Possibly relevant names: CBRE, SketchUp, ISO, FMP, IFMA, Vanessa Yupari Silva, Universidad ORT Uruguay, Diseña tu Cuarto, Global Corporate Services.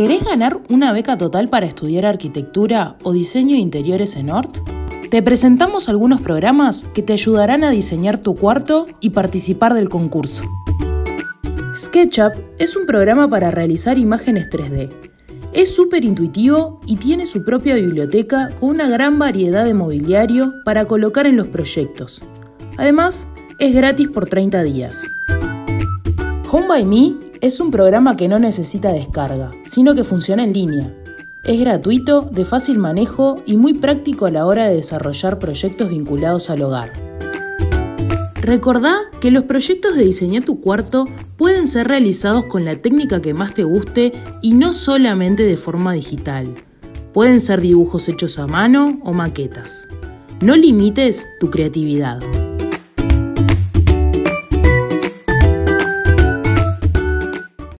¿Querés ganar una beca total para estudiar arquitectura o diseño de interiores en ORT? Te presentamos algunos programas que te ayudarán a diseñar tu cuarto y participar del concurso. SketchUp es un programa para realizar imágenes 3D. Es súper intuitivo y tiene su propia biblioteca con una gran variedad de mobiliario para colocar en los proyectos. Además, es gratis por 30 días. Home by Me es un programa que no necesita descarga, sino que funciona en línea. Es gratuito, de fácil manejo y muy práctico a la hora de desarrollar proyectos vinculados al hogar. Recordá que los proyectos de Diseña tu Cuarto pueden ser realizados con la técnica que más te guste y no solamente de forma digital. Pueden ser dibujos hechos a mano o maquetas. No limites tu creatividad.